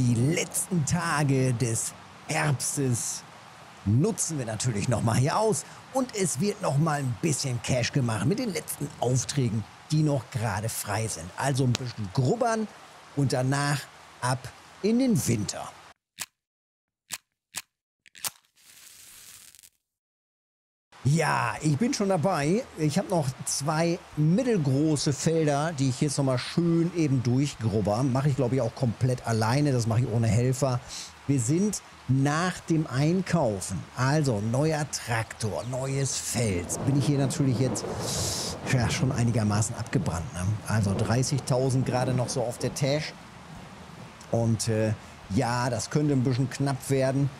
Die letzten Tage des Herbstes nutzen wir natürlich nochmal hier aus. Und es wird nochmal ein bisschen Cash gemacht mit den letzten Aufträgen, die noch gerade frei sind. Also ein bisschen grubbern und danach ab in den Winter. Ja, ich bin schon dabei. Ich habe noch zwei mittelgroße Felder, die ich jetzt nochmal schön eben durchgrubber. Mache ich, glaube ich, auch komplett alleine. Das mache ich ohne Helfer. Wir sind nach dem Einkaufen. Also neuer Traktor, neues Feld. Bin ich hier natürlich jetzt ja, schon einigermaßen abgebrannt. Ne? Also 30.000 gerade noch so auf der Tasche. Und ja, das könnte ein bisschen knapp werden.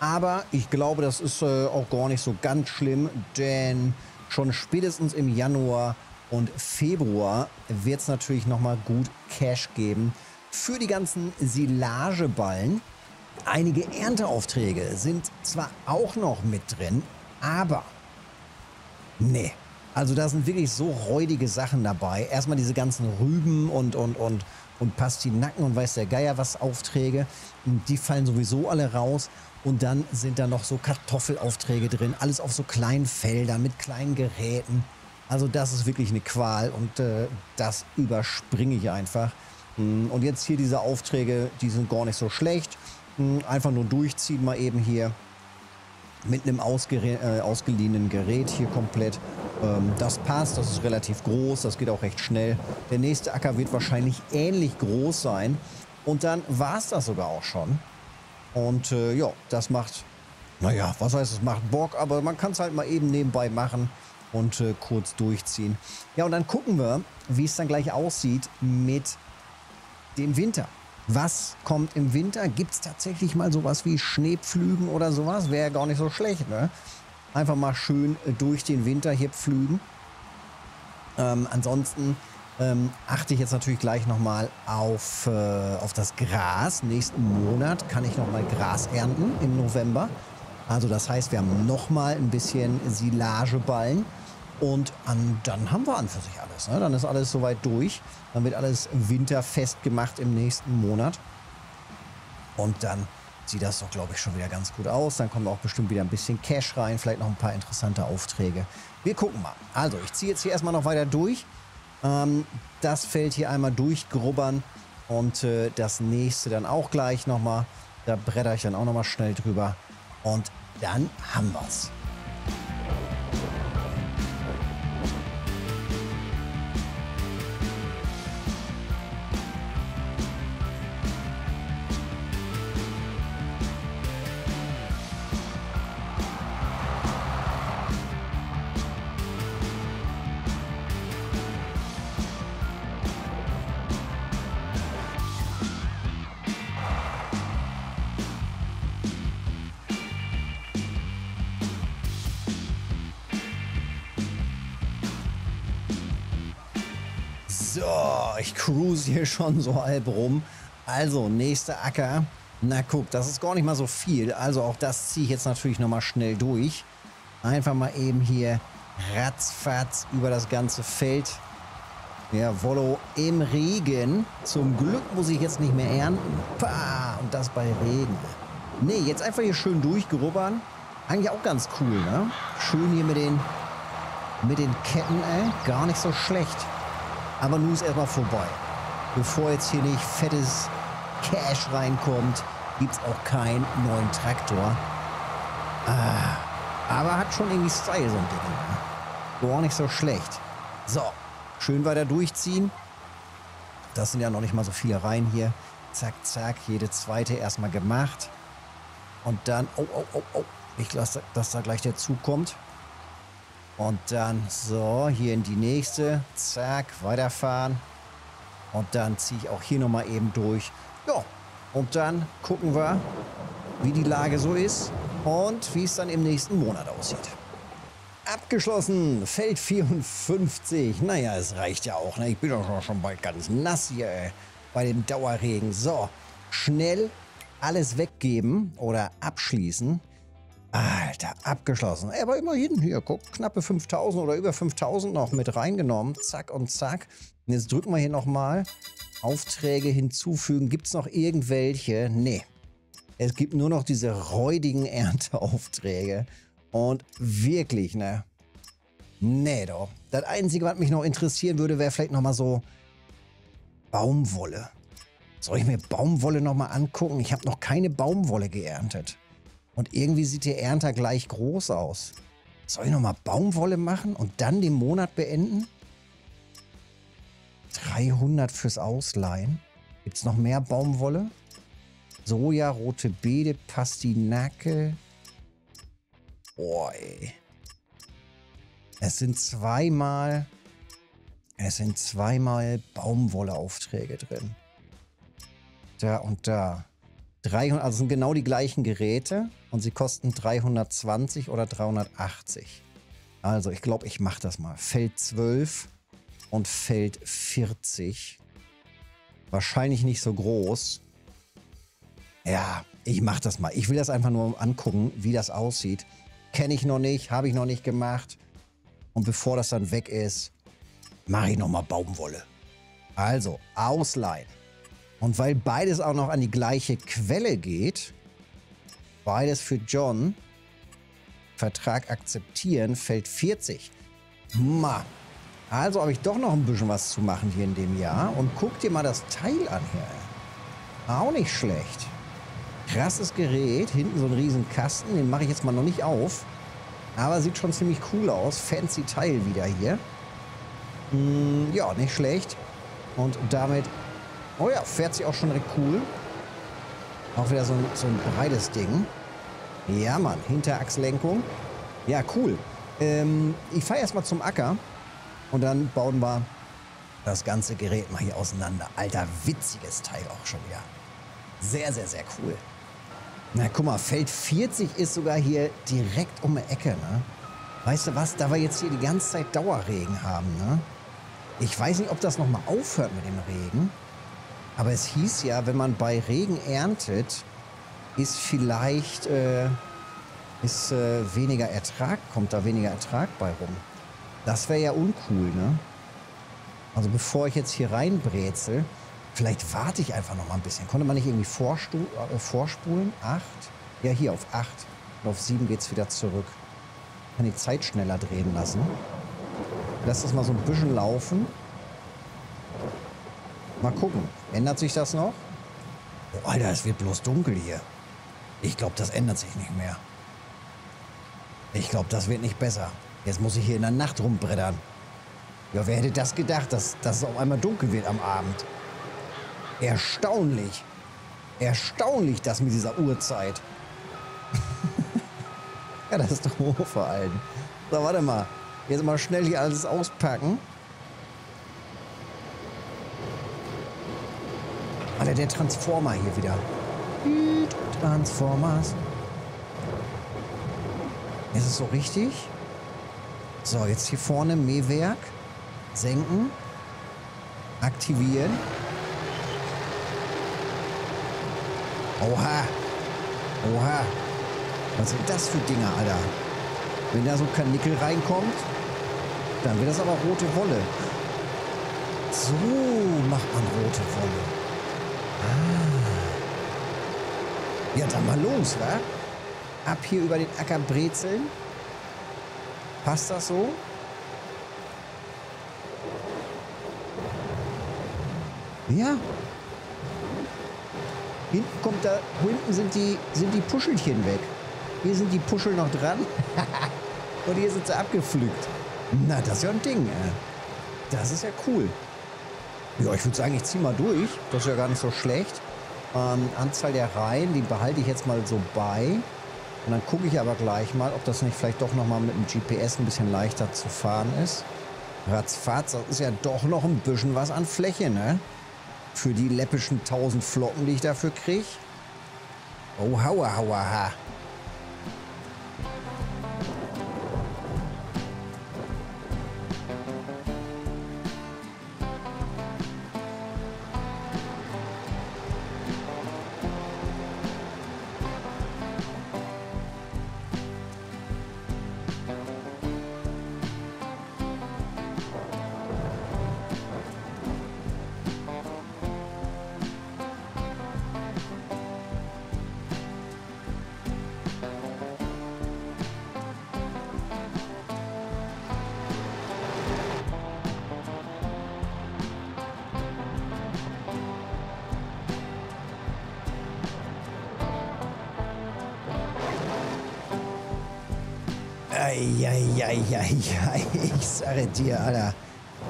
Aber ich glaube, das ist auch gar nicht so ganz schlimm, denn schon spätestens im Januar und Februar wird es natürlich nochmal gut Cash geben für die ganzen Silageballen. Einige Ernteaufträge sind zwar auch noch mit drin, aber nee, also da sind wirklich so räudige Sachen dabei. Erstmal diese ganzen Rüben und Pastinaken und weiß der Geier was Aufträge, die fallen sowieso alle raus. Und dann sind da noch so Kartoffelaufträge drin, alles auf so kleinen Feldern mit kleinen Geräten. Also das ist wirklich eine Qual und das überspringe ich einfach. Und jetzt hier diese Aufträge, die sind gar nicht so schlecht. Einfach nur durchziehen mal eben hier mit einem ausgeliehenen Gerät hier komplett. Das passt, das ist relativ groß, das geht auch recht schnell. Der nächste Acker wird wahrscheinlich ähnlich groß sein. Und dann war es das sogar auch schon. Und ja, das macht, naja, was heißt, es macht Bock, aber man kann es halt mal eben nebenbei machen und kurz durchziehen. Ja, und dann gucken wir, wie es dann gleich aussieht mit dem Winter. Was kommt im Winter? Gibt es tatsächlich mal sowas wie Schneepflügen oder sowas? Wäre ja gar nicht so schlecht, ne? Einfach mal schön durch den Winter hier pflügen. Ansonsten achte ich jetzt natürlich gleich nochmal auf das Gras. Nächsten Monat kann ich nochmal Gras ernten im November. Also das heißt, wir haben nochmal ein bisschen Silageballen. Und dann haben wir an für sich alles. Ne? Dann ist alles soweit durch. Dann wird alles winterfest gemacht im nächsten Monat. Und dann sieht das doch, glaube ich, schon wieder ganz gut aus. Dann kommt auch bestimmt wieder ein bisschen Cash rein. Vielleicht noch ein paar interessante Aufträge. Wir gucken mal. Also ich ziehe jetzt hier erstmal noch weiter durch. Das Feld hier einmal durchgrubbern und das nächste dann auch gleich nochmal. Da bretter ich dann auch nochmal schnell drüber und dann haben wir's. Ich cruise hier schon so halb rum. Also, nächster Acker. Na guck, das ist gar nicht mal so viel. Also auch das ziehe ich jetzt natürlich nochmal schnell durch. Einfach mal eben hier ratzfatz über das ganze Feld. Jawollo, im Regen. Zum Glück muss ich jetzt nicht mehr ernten. Pah, und das bei Regen. Nee, jetzt einfach hier schön durchgerubbern. Eigentlich auch ganz cool, ne? Schön hier mit den Ketten, ey. Gar nicht so schlecht. Aber nun ist erstmal vorbei. Bevor jetzt hier nicht fettes Cash reinkommt, gibt es auch keinen neuen Traktor. Aber hat schon irgendwie Style so ein Ding. Gar nicht so schlecht. So, schön weiter durchziehen. Das sind ja noch nicht mal so viele Reihen hier. Zack, zack, jede zweite erstmal gemacht. Und dann, oh. Ich lasse, dass da gleich der Zug kommt. Und dann so, hier in die nächste. Zack, weiterfahren. Und dann ziehe ich auch hier nochmal eben durch. Ja, und dann gucken wir, wie die Lage so ist und wie es dann im nächsten Monat aussieht. Abgeschlossen, Feld 54. Naja, es reicht ja auch. Ne? Ich bin doch schon bald ganz nass hier, ey, bei dem Dauerregen. So, schnell alles weggeben oder abschließen. Alter, abgeschlossen. Aber immerhin hier, guck, knappe 5.000 oder über 5.000 noch mit reingenommen. Zack und zack. Und jetzt drücken wir hier nochmal. Aufträge hinzufügen. Gibt es noch irgendwelche? Nee. Es gibt nur noch diese räudigen Ernteaufträge. Und wirklich, ne? Nee, doch. Das Einzige, was mich noch interessieren würde, wäre vielleicht nochmal so Baumwolle. Soll ich mir Baumwolle nochmal angucken? Ich habe noch keine Baumwolle geerntet. Und irgendwie sieht der Ernter gleich groß aus. Soll ich nochmal Baumwolle machen und dann den Monat beenden? 300 fürs Ausleihen. Gibt es noch mehr Baumwolle? Soja, rote Beete, Pastinake. Boah, ey. Es sind zweimal Baumwolleaufträge drin. Da und da. 300, also sind genau die gleichen Geräte und sie kosten 320 oder 380. Also ich glaube, ich mache das mal. Feld 12 und Feld 40. Wahrscheinlich nicht so groß. Ja, ich mache das mal. Ich will das einfach nur angucken, wie das aussieht. Kenne ich noch nicht, habe ich noch nicht gemacht. Und bevor das dann weg ist, mache ich nochmal Baumwolle. Also, ausleihen. Und weil beides auch noch an die gleiche Quelle geht, beides für John, Vertrag akzeptieren, Feld 40. Ma. Also habe ich doch noch ein bisschen was zu machen hier in dem Jahr. Und guck dir mal das Teil an hier. Auch nicht schlecht. Krasses Gerät. Hinten so ein riesen Kasten. Den mache ich jetzt mal noch nicht auf. Aber sieht schon ziemlich cool aus. Fancy Teil wieder hier. Ja, nicht schlecht. Und damit... Oh ja, fährt sich auch schon recht cool. Auch wieder so ein breites Ding. Ja, Mann. Hinterachslenkung. Ja, cool. Ich fahre erstmal zum Acker. Und dann bauen wir das ganze Gerät mal hier auseinander. Alter, witziges Teil auch schon wieder. Sehr, sehr, sehr cool. Na, guck mal, Feld 40 ist sogar hier direkt um die Ecke, ne? Weißt du was, da wir jetzt hier die ganze Zeit Dauerregen haben, ne? Ich weiß nicht, ob das nochmal aufhört mit dem Regen. Aber es hieß ja, wenn man bei Regen erntet, ist vielleicht weniger Ertrag, kommt da weniger Ertrag bei rum. Das wäre ja uncool, ne? Also bevor ich jetzt hier reinbrezel, vielleicht warte ich einfach noch mal ein bisschen. Konnte man nicht irgendwie vorspulen? 8? Ja, hier auf 8. Und auf 7 geht's wieder zurück. Kann die Zeit schneller drehen lassen. Lass das mal so ein bisschen laufen. Mal gucken. Ändert sich das noch? Oh, Alter, es wird bloß dunkel hier. Ich glaube, das ändert sich nicht mehr. Ich glaube, das wird nicht besser. Jetzt muss ich hier in der Nacht rumbrettern. Ja, wer hätte das gedacht, dass es auf einmal dunkel wird am Abend? Erstaunlich. Erstaunlich, das mit dieser Uhrzeit. Ja, das ist doch hoch vor allem. So, warte mal. Jetzt mal schnell hier alles auspacken. Alter, der Transformer hier wieder. Transformers. Ist es so richtig? So, jetzt hier vorne Mähwerk, senken, aktivieren. Oha, oha, was sind das für Dinger, Alter? Wenn da so kein Nickel reinkommt, dann wird das aber rote Wolle. So macht man rote Wolle. Ah. Ja, dann mal los, wa? Ab hier über den Acker brezeln. Passt das so? Ja. Hinten kommt da, hinten sind die Puschelchen weg. Hier sind die Puschel noch dran. Und hier sind sie abgepflückt. Na, das ist ja ein Ding, ey. Das ist ja cool. Ja, ich würde sagen, ich ziehe mal durch. Das ist ja gar nicht so schlecht. Anzahl der Reihen, die behalte ich jetzt mal so bei. Und dann gucke ich aber gleich mal, ob das nicht vielleicht doch nochmal mit dem GPS ein bisschen leichter zu fahren ist. Ratzfatz, das ist ja doch noch ein bisschen was an Fläche, ne? Für die läppischen 1000 Flocken, die ich dafür kriege. Oh, hauer, hauer, ha. Ich sage dir, Alter.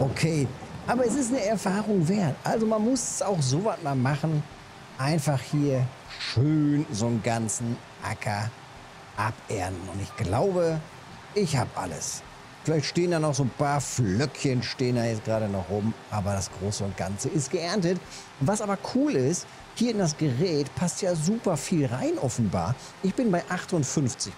Okay, aber es ist eine Erfahrung wert. Also man muss auch sowas mal machen. Einfach hier schön so einen ganzen Acker abernten. Und ich glaube, ich habe alles. Vielleicht stehen da noch so ein paar Flöckchen, stehen da jetzt gerade noch rum. Aber das Große und Ganze ist geerntet. Was aber cool ist, hier in das Gerät passt ja super viel rein offenbar. Ich bin bei 58%.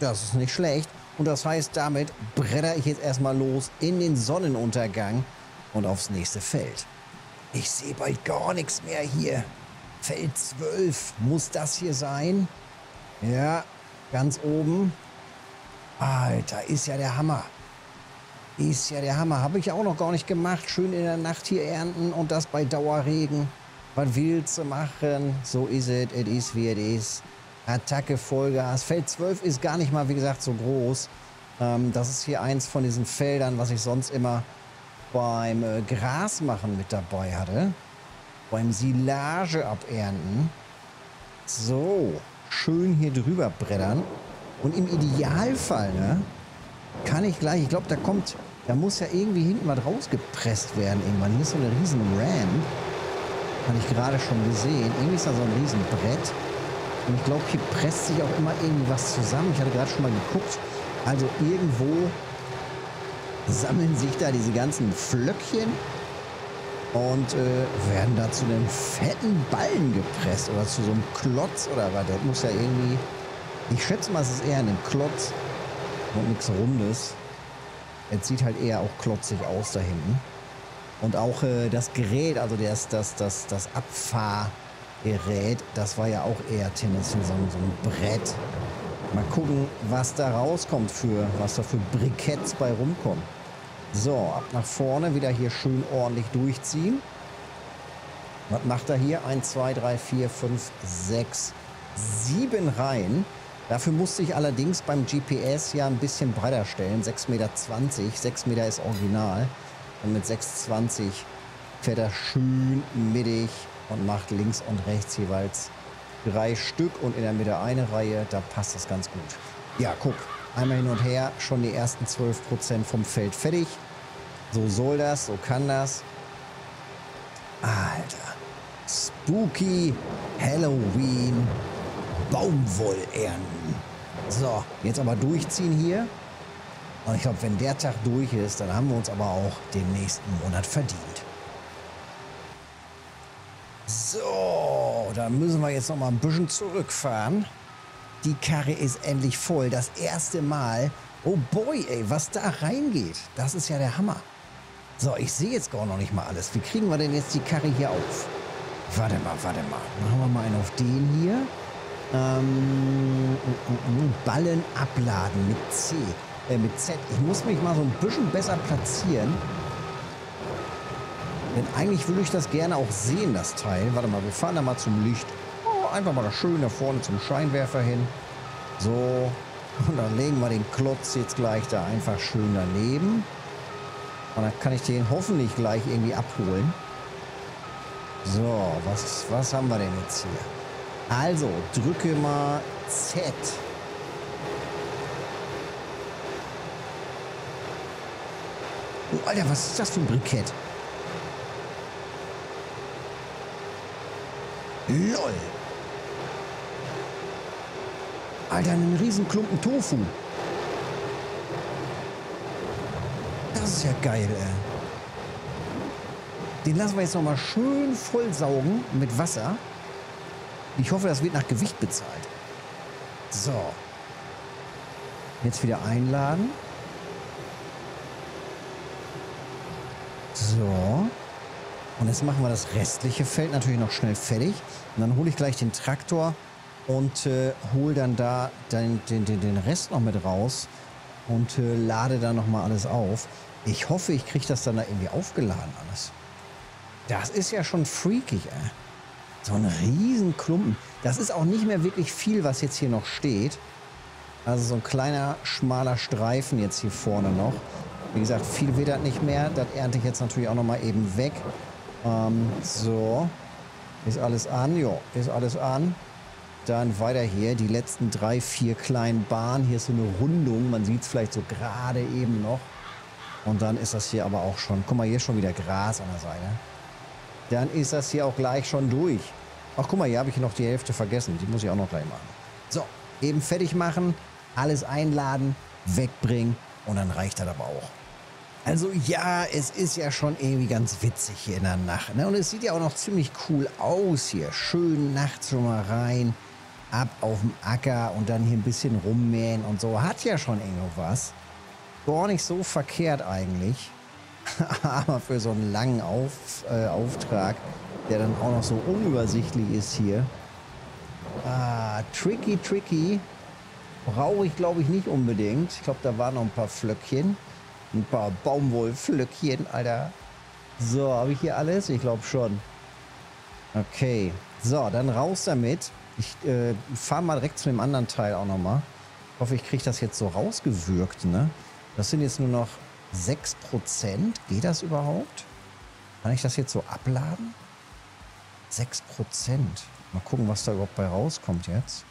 Das ist nicht schlecht. Und das heißt, damit bretter ich jetzt erstmal los in den Sonnenuntergang und aufs nächste Feld. Ich sehe bald gar nichts mehr hier. Feld 12 muss das hier sein. Ja, ganz oben. Alter, ist ja der Hammer. Ist ja der Hammer. Habe ich ja auch noch gar nicht gemacht. Schön in der Nacht hier ernten und das bei Dauerregen. Was willst du machen? So ist es. Es ist wie es ist. Attacke, Vollgas. Feld 12 ist gar nicht mal, wie gesagt, so groß. Das ist hier eins von diesen Feldern, was ich sonst immer beim Gras machen mit dabei hatte. Beim Silage abernten. So, schön hier drüber brettern. Und im Idealfall, ne, kann ich gleich, ich glaube, da muss ja irgendwie hinten was rausgepresst werden irgendwann. Hier ist so eine riesen Ramp. Habe ich gerade schon gesehen. Irgendwie ist da so ein riesen Brett. Und ich glaube, hier presst sich auch immer irgendwie was zusammen. Ich hatte gerade schon mal geguckt. Also irgendwo sammeln sich da diese ganzen Flöckchen und werden da zu einem fetten Ballen gepresst oder zu so einem Klotz oder was. Das muss ja irgendwie, ich schätze mal, es ist eher ein Klotz und nichts Rundes. Es sieht halt eher auch klotzig aus da hinten. Und auch das Gerät, also das Abfahr... Gerät, das war ja auch eher Tendenzen, so ein Brett. Mal gucken, was da rauskommt, was da für Briketts bei rumkommen. So, ab nach vorne, wieder hier schön ordentlich durchziehen. Was macht er hier? 1, 2, 3, 4, 5, 6, 7 Reihen. Dafür musste ich allerdings beim GPS ja ein bisschen breiter stellen. 6,20 Meter, 6 Meter ist original. Und mit 6,20 fährt er schön mittig. Und macht links und rechts jeweils 3 Stück und in der Mitte eine Reihe. Da passt das ganz gut. Ja, guck. Einmal hin und her. Schon die ersten 12% vom Feld fertig. So soll das. So kann das. Alter. Spooky Halloween Baumwollernten. So. Jetzt aber durchziehen hier. Und ich glaube, wenn der Tag durch ist, dann haben wir uns aber auch den nächsten Monat verdient. So, da müssen wir jetzt noch mal ein bisschen zurückfahren. Die Karre ist endlich voll. Das erste Mal. Oh boy, ey, was da reingeht. Das ist ja der Hammer. So, ich sehe jetzt gar noch nicht mal alles. Wie kriegen wir denn jetzt die Karre hier auf? Warte mal, warte mal. Machen wir mal einen auf den hier. Ballen abladen mit Z. Ich muss mich mal so ein bisschen besser platzieren. Denn eigentlich würde ich das gerne auch sehen, das Teil. Warte mal, wir fahren da mal zum Licht. Oh, einfach mal da schön da vorne zum Scheinwerfer hin. So. Und dann legen wir den Klotz jetzt gleich da einfach schön daneben. Und dann kann ich den hoffentlich gleich irgendwie abholen. So, was haben wir denn jetzt hier? Also, drücke mal Z. Oh, Alter, was ist das für ein Brikett? LOL! Alter, einen riesen Klumpen Tofu. Das ist ja geil, ey. Den lassen wir jetzt nochmal schön vollsaugen mit Wasser. Ich hoffe, das wird nach Gewicht bezahlt. So. Jetzt wieder einladen. So. Und jetzt machen wir das restliche Feld natürlich noch schnell fertig. Und dann hole ich gleich den Traktor und hole dann da den Rest noch mit raus und lade dann nochmal alles auf. Ich hoffe, ich kriege das dann da irgendwie aufgeladen alles. Das ist ja schon freakig, ey. So ein riesen Klumpen. Das ist auch nicht mehr wirklich viel, was jetzt hier noch steht. Also so ein kleiner, schmaler Streifen jetzt hier vorne noch. Wie gesagt, viel wird das nicht mehr. Das ernte ich jetzt natürlich auch nochmal eben weg. So, ist alles an, jo, ist alles an. Dann weiter hier, die letzten 3, 4 kleinen Bahnen. Hier ist so eine Rundung, man sieht es vielleicht so gerade eben noch. Und dann ist das hier aber auch schon, guck mal, hier ist schon wieder Gras an der Seite. Dann ist das hier auch gleich schon durch. Ach, guck mal, hier habe ich noch die Hälfte vergessen. Die muss ich auch noch gleich machen. So, eben fertig machen, alles einladen, wegbringen und dann reicht das aber auch. Also ja, es ist ja schon irgendwie ganz witzig hier in der Nacht. Ne? Und es sieht ja auch noch ziemlich cool aus hier. Schön nachts schon mal rein, ab auf dem Acker und dann hier ein bisschen rummähen und so. Hat ja schon irgendwo was. Gar nicht so verkehrt eigentlich. Aber für so einen langen Auftrag, der dann auch noch so unübersichtlich ist hier. Ah, tricky, tricky. Brauche ich, glaube ich, nicht unbedingt. Ich glaube, da waren noch ein paar Flöckchen. Ein paar Baumwollflöckchen, Alter. So, habe ich hier alles? Ich glaube schon. Okay. So, dann raus damit. Ich fahre mal direkt zu dem anderen Teil auch nochmal. Ich hoffe, ich kriege das jetzt so rausgewürgt, ne? Das sind jetzt nur noch 6%. Geht das überhaupt? Kann ich das jetzt so abladen? 6%. Mal gucken, was da überhaupt bei rauskommt jetzt.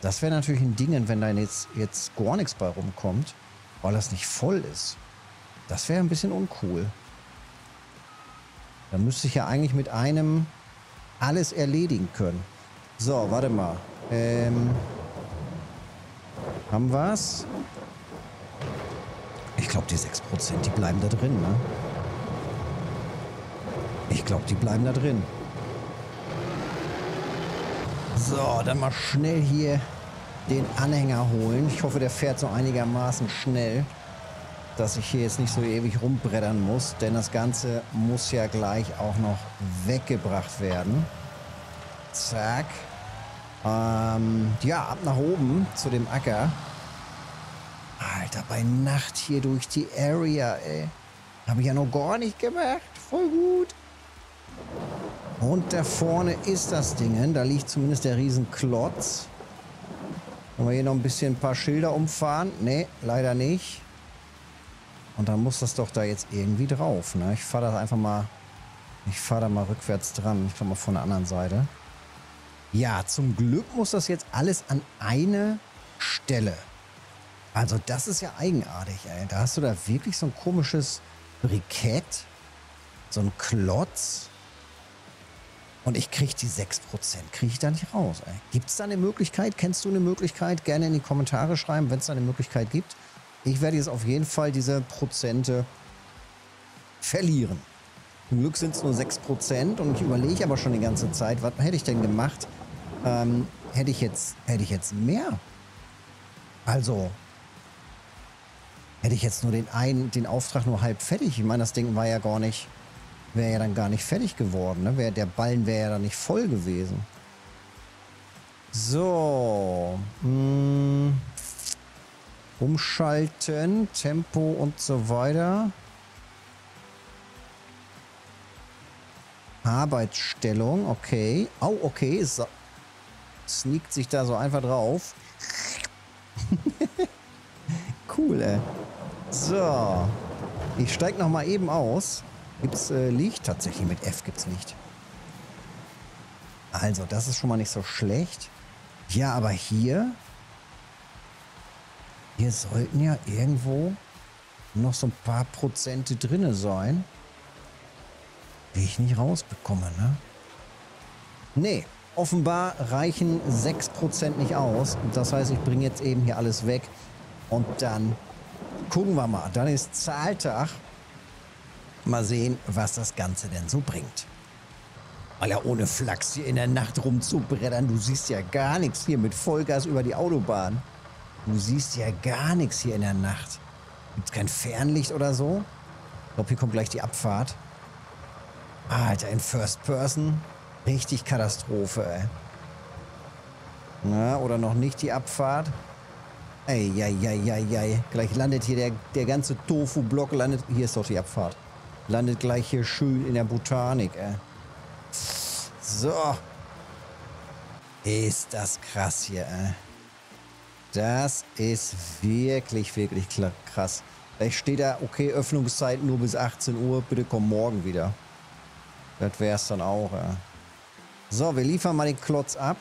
Das wäre natürlich ein Ding, wenn da jetzt gar nichts bei rumkommt, weil das nicht voll ist. Das wäre ein bisschen uncool. Da müsste ich ja eigentlich mit einem alles erledigen können. So, warte mal. Haben wir's? Ich glaube, die 6%, die bleiben da drin, ne? Ich glaube, die bleiben da drin. So, dann mal schnell hier den Anhänger holen. Ich hoffe, der fährt so einigermaßen schnell, dass ich hier jetzt nicht so ewig rumbrettern muss, denn das Ganze muss ja gleich auch noch weggebracht werden. Zack. Ja, ab nach oben zu dem Acker. Alter, bei Nacht hier durch die Area, ey. Habe ich ja noch gar nicht gemacht. Voll gut. Und da vorne ist das Ding, da liegt zumindest der Riesenklotz. Können wir hier noch ein bisschen ein paar Schilder umfahren? Ne, leider nicht. Und dann muss das doch da jetzt irgendwie drauf, ne? Ich fahre das einfach mal, ich fahre da mal rückwärts dran. Ich komme mal von der anderen Seite. Ja, zum Glück muss das jetzt alles an eine Stelle. Also das ist ja eigenartig, ey. Da hast du da wirklich so ein komisches Brikett, so ein Klotz. Und ich kriege die 6%, kriege ich da nicht raus. Gibt es da eine Möglichkeit? Kennst du eine Möglichkeit? Gerne in die Kommentare schreiben, wenn es da eine Möglichkeit gibt. Ich werde jetzt auf jeden Fall diese Prozente verlieren. Zum Glück sind es nur 6% und ich überlege aber schon die ganze Zeit, was hätte ich denn gemacht? Hätte ich jetzt mehr? Also, hätte ich jetzt nur den Auftrag nur halb fertig? Ich meine, das Ding war ja gar nicht... Wäre ja dann gar nicht fertig geworden, ne? Der Ballen wäre ja dann nicht voll gewesen. So. Umschalten, Tempo und so weiter. Arbeitsstellung, okay. Oh, okay. Es sneakt sich da so einfach drauf. Cool, ey. So. Ich steige nochmal eben aus. Gibt's Licht? Tatsächlich mit F gibt's Licht. Also, das ist schon mal nicht so schlecht. Ja, aber hier... Hier sollten ja irgendwo noch so ein paar Prozente drinne sein, die ich nicht rausbekomme, ne? Nee, offenbar reichen 6% nicht aus. Das heißt, ich bringe jetzt eben hier alles weg. Und dann gucken wir mal. Dann ist Zahltag. Mal sehen, was das Ganze denn so bringt. Alter, ohne Flachs hier in der Nacht rumzubrettern. Du siehst ja gar nichts hier mit Vollgas über die Autobahn. Du siehst ja gar nichts hier in der Nacht. Gibt's kein Fernlicht oder so? Ich glaube, hier kommt gleich die Abfahrt. Alter, in First Person. Richtig Katastrophe, ey. Na, oder noch nicht die Abfahrt. Ey, ei, ei, ei, ei. Gleich landet hier der ganze Tofu-Block. Hier ist doch die Abfahrt. Landet gleich hier schön in der Botanik, ey. So. Ist das krass hier, ey. Das ist wirklich, wirklich krass. Vielleicht steht da, okay, Öffnungszeit nur bis 18 Uhr. Bitte komm morgen wieder. Das wär's dann auch, ey. So, wir liefern mal den Klotz ab.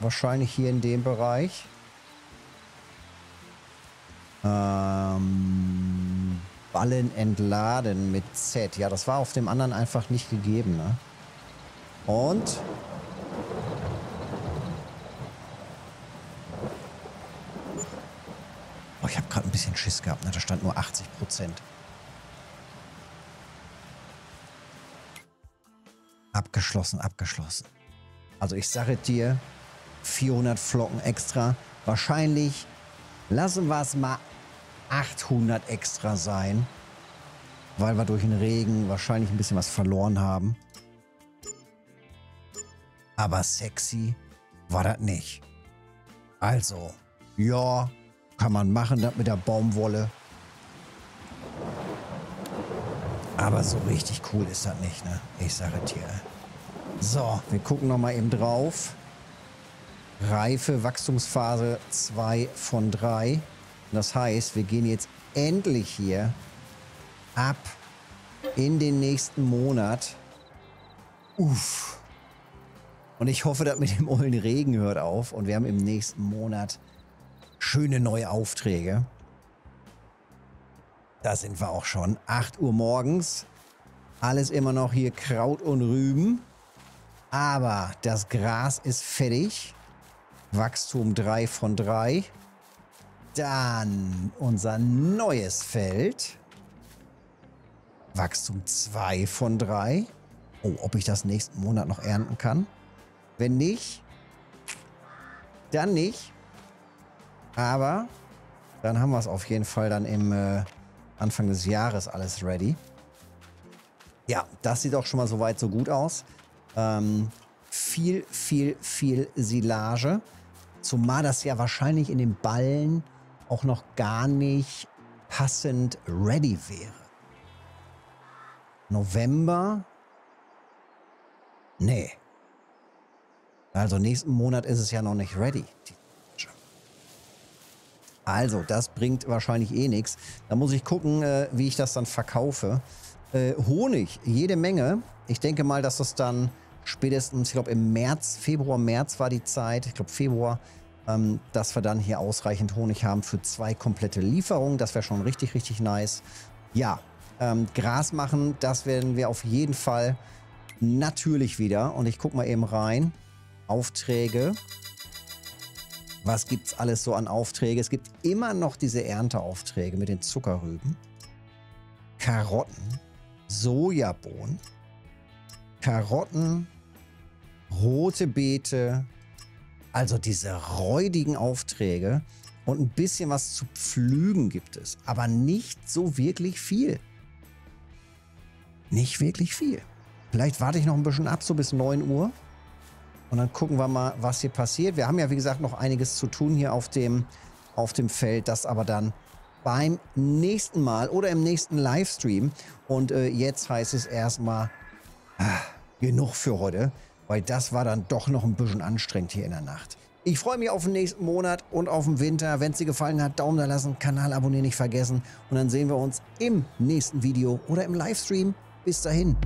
Wahrscheinlich hier in dem Bereich. Ballen entladen mit Z. Ja, das war auf dem anderen einfach nicht gegeben, ne? Und? Oh, ich habe gerade ein bisschen Schiss gehabt, ne? Da stand nur 80%. Abgeschlossen, abgeschlossen. Also ich sage dir, 400 Flocken extra. Wahrscheinlich lassen wir es mal 800 extra sein, weil wir durch den Regen wahrscheinlich ein bisschen was verloren haben. Aber sexy war das nicht. Also, ja, kann man machen, das mit der Baumwolle. Aber so richtig cool ist das nicht, ne? Ich sage dir. So, wir gucken nochmal eben drauf. Reife Wachstumsphase 2 von 3. Das heißt, wir gehen jetzt endlich hier ab in den nächsten Monat. Uff. Und ich hoffe, dass mit dem ollen Regen hört auf. Und wir haben im nächsten Monat schöne neue Aufträge. Da sind wir auch schon. 8 Uhr morgens. Alles immer noch hier Kraut und Rüben. Aber das Gras ist fertig. Wachstum 3 von 3. Dann unser neues Feld. Wachstum 2 von 3. Oh, ob ich das nächsten Monat noch ernten kann? Wenn nicht, dann nicht. Aber dann haben wir es auf jeden Fall dann im Anfang des Jahres alles ready. Ja, das sieht auch schon mal soweit so gut aus. Viel, viel, viel Silage. Zumal das ja wahrscheinlich in den Ballen auch noch gar nicht passend ready wäre. November? Nee. Also nächsten Monat ist es ja noch nicht ready. Also das bringt wahrscheinlich eh nichts. Da muss ich gucken, wie ich das dann verkaufe. Honig, jede Menge. Ich denke mal, dass das dann spätestens, ich glaube im März, Februar, März war die Zeit, ich glaube Februar, dass wir dann hier ausreichend Honig haben für 2 komplette Lieferungen. Das wäre schon richtig, richtig nice. Ja, Gras machen, das werden wir auf jeden Fall natürlich wieder. Und ich gucke mal eben rein. Aufträge. Was gibt es alles so an Aufträge? Es gibt immer noch diese Ernteaufträge mit den Zuckerrüben. Karotten, Sojabohnen, Karotten, rote Beete, also diese räudigen Aufträge und ein bisschen was zu pflügen gibt es, aber nicht so wirklich viel. Nicht wirklich viel. Vielleicht warte ich noch ein bisschen ab, so bis 9 Uhr und dann gucken wir mal, was hier passiert. Wir haben ja, wie gesagt, noch einiges zu tun hier auf dem Feld, das aber dann beim nächsten Mal oder im nächsten Livestream. Und jetzt heißt es erstmal genug für heute, weil das war dann doch noch ein bisschen anstrengend hier in der Nacht. Ich freue mich auf den nächsten Monat und auf den Winter. Wenn es dir gefallen hat, Daumen da lassen, Kanal abonnieren nicht vergessen. Und dann sehen wir uns im nächsten Video oder im Livestream. Bis dahin.